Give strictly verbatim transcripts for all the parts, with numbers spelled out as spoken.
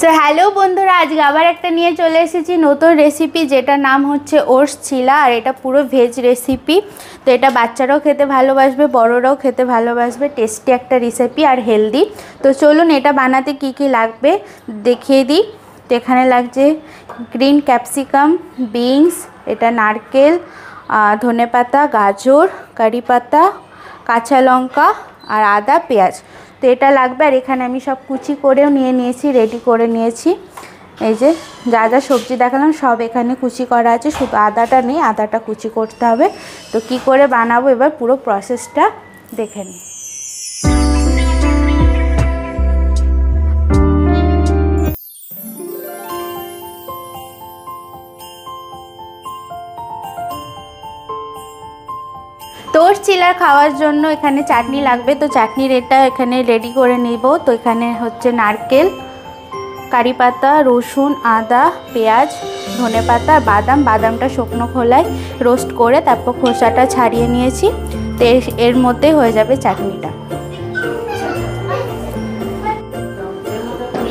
So hello बंधुरा आज आबार एकटा निये चले एसेछि नतुन रेसिपि जेटार नाम हच्छे ओट्स छिला और एटा पुरो भेज रेसिपि। तो एटा बाच्चाराओ खेते भालोबासबे बड़ोराओ खेते भालोबासबे, टेस्टी एकटा रेसिपि और हेल्दी। तो चलुन एटा बानाते कि कि लागबे देखिए दिई। तो एखाने लागछे ग्रीन कैपसिकम, बीन्स, एटा नारकेल, धने पाता, गाजर, कारी पाता, काँचा लंका और आदा पेंयाज। तो ये लागबे और एखाने आमी सब कुचि करे निये नियेछि, रेडी करे नियेछि। एई जे जा जा सब्जी देखालाम सब एखाने कुचि करा आछे, शुधु आदाटा नेई, आदाटा कुचि करते होबे। तो कि करे बानाबो एबार पुरो प्रसेसटा देखे निन। ओट्स चिला खाওয়ার জন্য এখানে চাটনি লাগবে। তো চাটনির এটা এখানে রেডি করে নিব। তো এখানে হচ্ছে নারকেল, কারি পাতা, রসুন, আদা, পেঁয়াজ, ধনেপাতা, বাদাম। বাদামটা শুকনো খোলায় রোস্ট করে তারপর খোসাটা ছাড়িয়ে নিয়েছি। তো এর মধ্যে হয়ে যাবে চাটনিটা।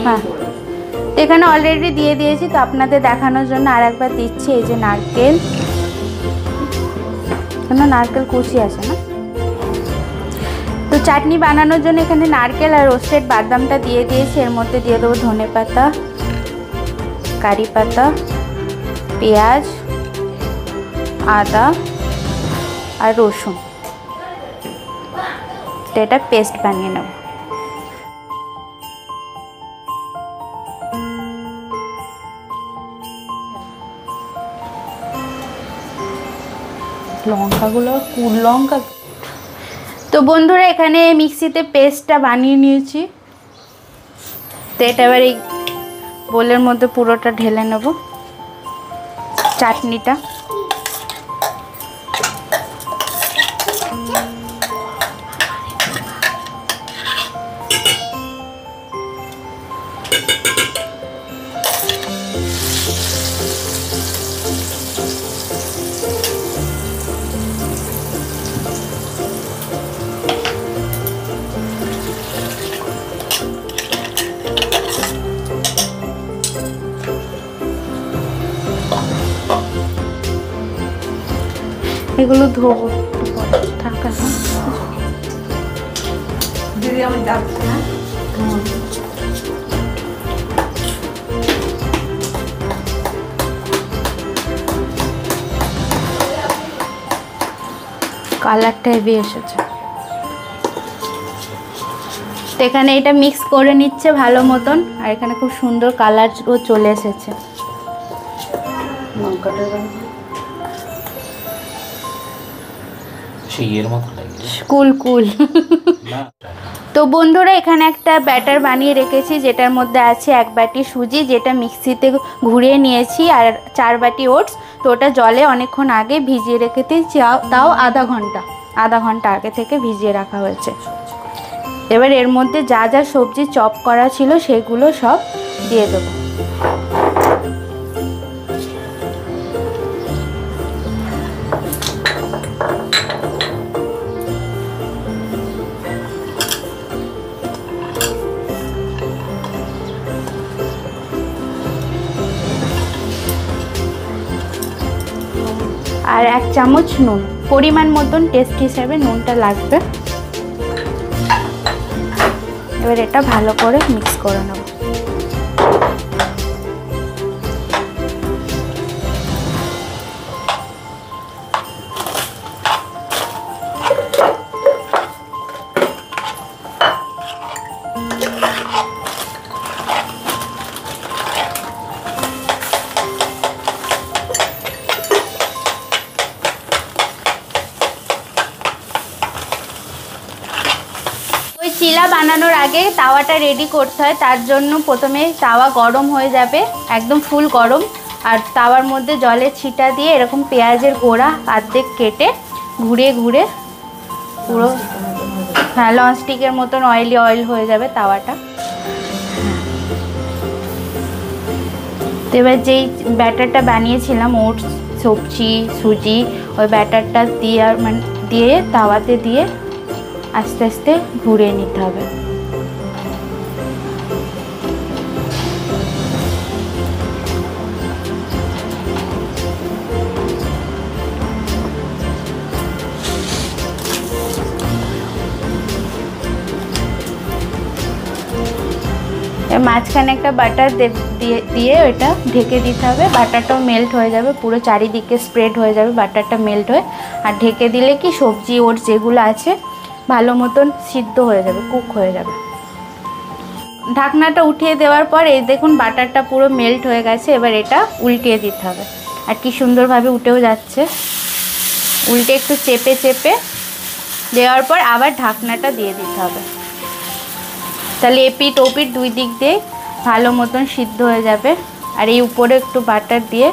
হ্যাঁ, তো এখানে অলরেডি দিয়ে দিয়েছি। তো আপনাদের দেখানোর জন্য আরেকবার দিচ্ছি। এই যে নারকেল, नारकेल कुची आछे ना। तो चाटनी बनानोर जोन्नो एखाने नारकेल और रोस्टेड बादामटा दिए दिएछि। एर मध्ये दिए देब धने पाता, कारी पाता, पेंयाज, आदा और रसुन। तो एटा पेस्ट बानिये नेब। লঙ্কাগুলো কুড় লঙ্কা। তো বন্ধুরা এখানে মিক্সিতে পেস্টটা বানিয়ে নিয়েছি। তো এটা এবার এই বোলের মধ্যে পুরোটা ঢেলে নেব চাটনিটা। এগুলো ধোবো ঢাকা না দিদি, আমি ডাকছি না। কালারটা হেভি এসেছে। তো এখানে এটা মিক্স করে নিচ্ছে ভালো মতন। আর এখানে খুব সুন্দর কালারও চলে এসেছে। লঙ্কাটা कुल कुल। तो बंधुरा एखाने एकटा बैटर बनिए रेखेछि जेटार मध्य आछे एक बाटी सूजी जेटा मिक्सिते घुरिए निएछि आर चार बाटी ओट्स। तो ओटा जले अनेकक्षण आगे भिजिए रेखेछि, ताओ आधा घंटा आधा घंटा आगे थेके भिजिए रखा होयेछे। एबार एर मध्य जा जा सब्जी चप करा छिलो सेगुलो सब दिए देब। और एक चामच नून परिमाण मतन टेस्ट हिसाब से नूनटा लागबे। एबार एटा भालो करे मिक्स करे नेब। চিলা বানানোর আগে তাওয়াটা রেডি করতে হয়। তার জন্য প্রথমে তাওয়া গরম হয়ে যাবে একদম ফুল গরম। আর তাওয়ার মধ্যে জলের ছিটা দিয়ে এরকম পেঁয়াজের গোড়া অর্ধেক কেটে ঘুরে ঘুরে পুরো হ্যাঁ লঞ্চস্টিকের মতন অয়েলি অয়েল হয়ে যাবে তাওয়াটা। তো এবার যেই ব্যাটারটা বানিয়েছিলাম ওটস সবজি সুজি, ওই ব্যাটারটা দিয়ে মানে দিয়ে তাওয়াতে দিয়ে আস্তে আস্তে ঘুরিয়ে নিতে হবে। माजखने एक बाटार दिए वो ढेके दीते बाटारटा मेल्ट हो जाए पुरो चारिदिके स्प्रेड हो जाए बाटारटा मेल्ट हो और ढेके दिले कि सब्जी और जेगुलो आछे भालो मतन सिद्ध हो जाए कुक हो जाए। ढाकनाटा उठिए देवार पर ये देखुन बाटारटा पुरो मेल्ट हो गेछे। एबार एटा उल्टे दिते होबे आर कि सुंदर भावे उठेओ जाच्छे। उल्टे एकटु चेपे चेपे देवार पर आबार ढाकनाटा दिए दिते होबे ताहले एपिट ओपिट दुई दिक दिए भालो मतन सिद्ध हो जाबे आर एई उपरे एकटु बाटार दिए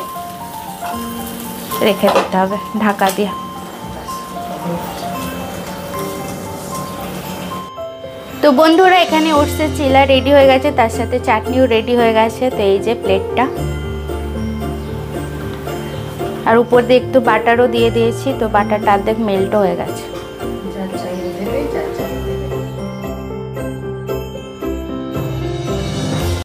रेखे दिते होबे ढाका दिए। तो बंधुरा एखाने ओट्सेर चिला रेडी हो गेছে तार साथे चाटनिও रेडी हो गेছে। तो ये प्लेटा और ऊपर दिए एकटु बाटारो दिए दिएছি। तो बाटारটা आधेक मेल्ट हो गेছে।